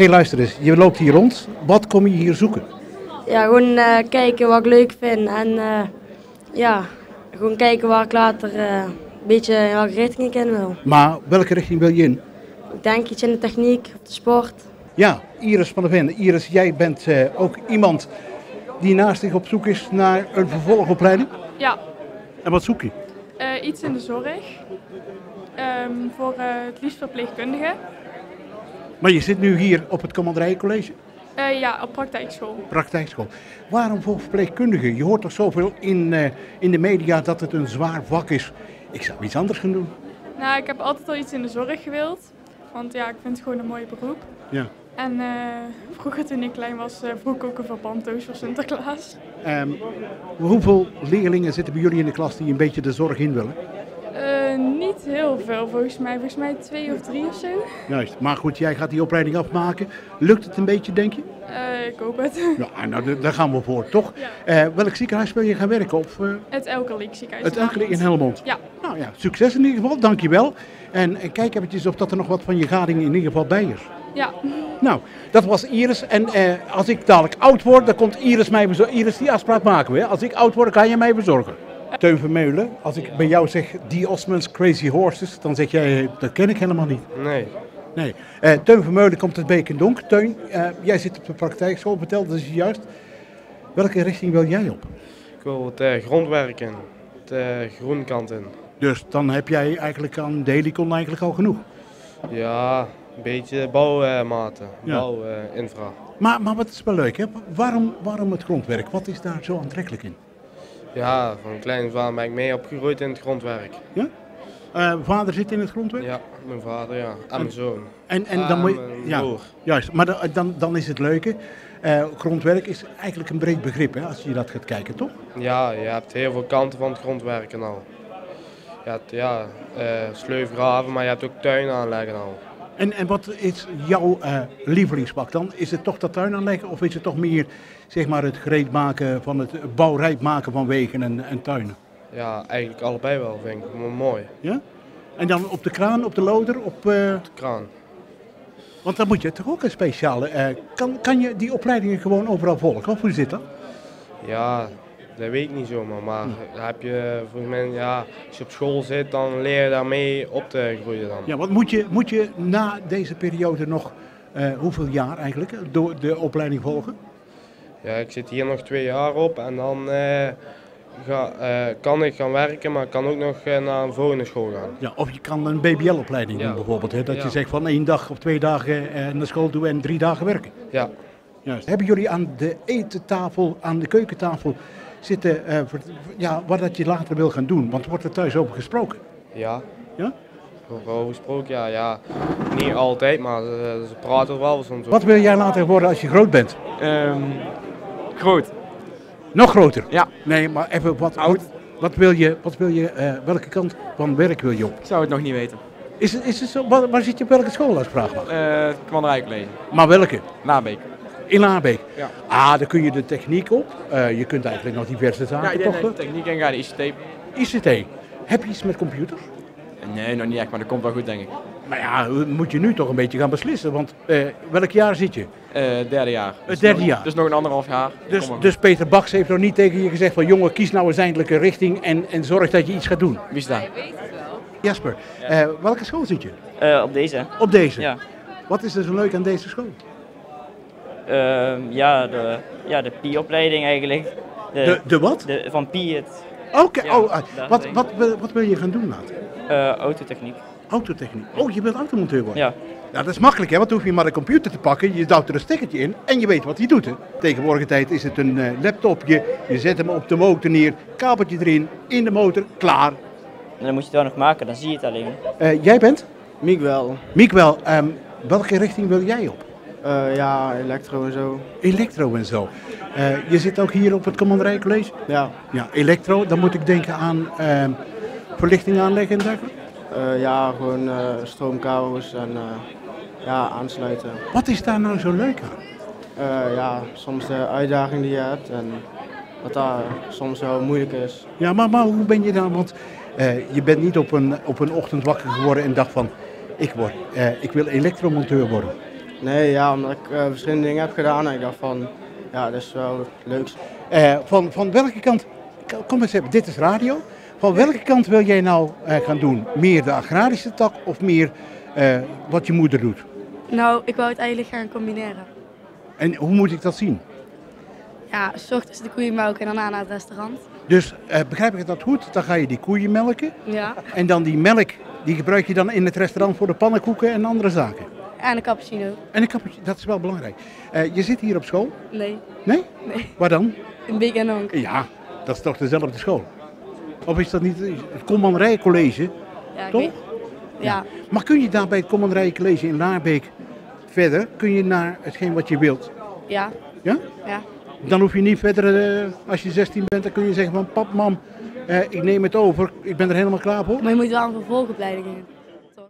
Hey, luister eens, je loopt hier rond. Wat kom je hier zoeken? Ja, gewoon kijken wat ik leuk vind. En ja, gewoon kijken waar ik later een beetje in welke richting ik in wil. Maar welke richting wil je in? Ik denk iets in de techniek, of de sport. Ja, Iris van der Vinden. Iris, jij bent ook iemand die naast zich op zoek is naar een vervolgopleiding? Ja. En wat zoek je? Iets in de zorg. Voor het liefst verpleegkundigen. Maar je zit nu hier op het Commanderij College? Ja, op praktijkschool. Praktijkschool. Waarom voor verpleegkundigen? Je hoort toch zoveel in de media dat het een zwaar vak is. Ik zou iets anders gaan doen. Nou, ik heb altijd al iets in de zorg gewild. Want ja, ik vind het gewoon een mooi beroep. Ja. En vroeger toen ik klein was, vroeg ik ook een verpanddoos voor Sinterklaas. Hoeveel leerlingen zitten bij jullie in de klas die een beetje de zorg in willen? Niet heel veel, volgens mij 2 of 3 of zo. Juist, maar goed, jij gaat die opleiding afmaken. Lukt het een beetje, denk je? Ik hoop het. Ja, nou, daar gaan we voor, toch? Ja. Welk ziekenhuis wil je gaan werken? Of, Het Elkerliek ziekenhuis. Het Elkerliek in Helmond? Ja. Nou ja, succes in ieder geval, dankjewel. En kijk eventjes of dat er nog wat van je gading in ieder geval bij is. Ja. Nou, dat was Iris. En als ik dadelijk oud word, dan komt Iris mij bezorgen. Iris, die afspraak maken we. Hè? Als ik oud word, kan je mij bezorgen. Teun Vermeulen, als ik bij jou zeg Die Osmans Crazy Horses, dan zeg jij, dat ken ik helemaal niet. Nee. Nee. Teun Vermeulen komt uit Beek en Donk. Teun, jij zit op de praktijkschool, vertelde ze juist. Welke richting wil jij op? Ik wil het grondwerk in, de groenkant in. Dus dan heb jij eigenlijk aan de Helicon eigenlijk al genoeg? Ja, een beetje bouwmaten, ja. Bouwinfra. Maar wat is wel leuk, hè? Waarom het grondwerk? Wat is daar zo aantrekkelijk in? Ja, van kleins af aan ben ik mee opgegroeid in het grondwerk. Ja? Vader zit in het grondwerk? Ja, mijn vader, ja. En mijn zoon. En dan moet je, ja, broer. Juist, maar dan is het leuke. Grondwerk is eigenlijk een breed begrip, hè, als je dat gaat kijken, toch? Ja, je hebt heel veel kanten van het grondwerk en al. Je hebt sleufgraven, maar je hebt ook tuinaanleggen en al. En wat is jouw lievelingsvak dan? Is het toch dat tuin aanleggen of is het toch meer zeg maar, het gereed maken van het bouwrijp maken van wegen en tuinen? Ja, eigenlijk allebei wel, vind ik. Maar mooi. Ja? En dan op de kraan, op de loader? Op de kraan. Want dan moet je toch ook een speciale... Kan je die opleidingen gewoon overal volgen? Of hoe zit dat? Ja, dat weet ik niet zomaar. Maar heb je, volgens mij, ja, als je op school zit, dan leer je daarmee op te groeien. Dan. Ja, want moet je na deze periode nog hoeveel jaar eigenlijk door de opleiding volgen? Ja, ik zit hier nog 2 jaar op en dan kan ik gaan werken, maar ik kan ook nog naar een volgende school gaan. Ja, of je kan een BBL-opleiding doen bijvoorbeeld, hè? Dat je zegt van 1 dag of 2 dagen naar school doen en 3 dagen werken. Ja. Juist. Hebben jullie aan de etentafel, aan de keukentafel zitten wat dat je later wil gaan doen? Want wordt er thuis over gesproken? Ja. Ja? Over gesproken, ja. Niet altijd, maar ze praten er wel soms over. Wat wil jij later worden als je groot bent? Groot. Nog groter? Ja. Nee, maar even wat oud. Wat wil je welke kant van werk wil je op? Ik zou het nog niet weten. Is het zo, waar zit je op welke school als ik vraag mag? Het Commanderij College. Maar welke? Laarbeek. In Laarbeek? Ja. Ah, daar kun je de techniek op. Je kunt eigenlijk nog diverse zaken toch? Ja, de techniek en ga de ICT. ICT. Heb je iets met computers? Nee, nog niet echt, maar dat komt wel goed, denk ik. Maar ja, moet je nu toch een beetje gaan beslissen, want welk jaar zit je? 3e jaar. Het 3e jaar? Dus nog een 1,5 jaar. Dus Peter Bax heeft nog niet tegen je gezegd van jongen, kies nou eens eindelijk een richting en zorg dat je iets gaat doen. Wie is dat? Weet het wel. Jasper, ja. Welke school zit je? Op deze. Op deze? Ja. Wat is er zo leuk aan deze school? De PI-opleiding eigenlijk. De wat? Van PI het... Oké, ja, wat wil je gaan doen later? Autotechniek. Autotechniek. Oh, je wilt automonteur worden? Ja. Nou, dat is makkelijk, hè? Want dan hoef je maar een computer te pakken, je duwt er een stekkertje in en je weet wat hij doet. Hè? Tegenwoordig tijd is het een laptopje, je zet hem op de motor neer, kabeltje erin, in de motor, klaar. En dan moet je het wel nog maken, dan zie je het alleen. Jij bent? Miguel. Miguel, welke richting wil jij op? Elektro en zo. Elektro en zo. Je zit ook hier op het Commanderij College? Ja. Ja, elektro, dan moet ik denken aan verlichting aanleggen en dergelijke? Gewoon stroomkabels en aansluiten. Wat is daar nou zo leuk aan? Soms de uitdaging die je hebt en wat daar soms wel moeilijk is. Ja, maar hoe ben je dan? Want je bent niet op een ochtend wakker geworden en dacht van, ik wil elektromonteur worden. Nee, ja, omdat ik verschillende dingen heb gedaan en ik dacht van, ja, dat is wel het leukste. Van welke kant, kom eens even, dit is radio, van welke kant wil jij nou gaan doen? Meer de agrarische tak of meer wat je moeder doet? Nou, ik wou het eigenlijk gaan combineren. En hoe moet ik dat zien? Ja, 's ochtends de koeien melken en daarna naar het restaurant. Dus begrijp ik dat goed? Dan ga je die koeien melken. Ja. En dan die melk, die gebruik je dan in het restaurant voor de pannenkoeken en andere zaken. En een cappuccino. En een cappuccino, dat is wel belangrijk. Je zit hier op school? Nee. Nee? Nee. Waar dan? In Beek en Onk. Ja, dat is toch dezelfde school? Of is dat niet het Commanderij College? Ja, toch? Ja. Maar kun je daar bij het Commanderij College in Laarbeek verder? Kun je naar hetgeen wat je wilt? Ja. Ja? Ja. Dan hoef je niet verder, als je 16 bent, dan kun je zeggen van pap, mam, ik neem het over, ik ben er helemaal klaar voor. Maar je moet wel een vervolgopleiding in.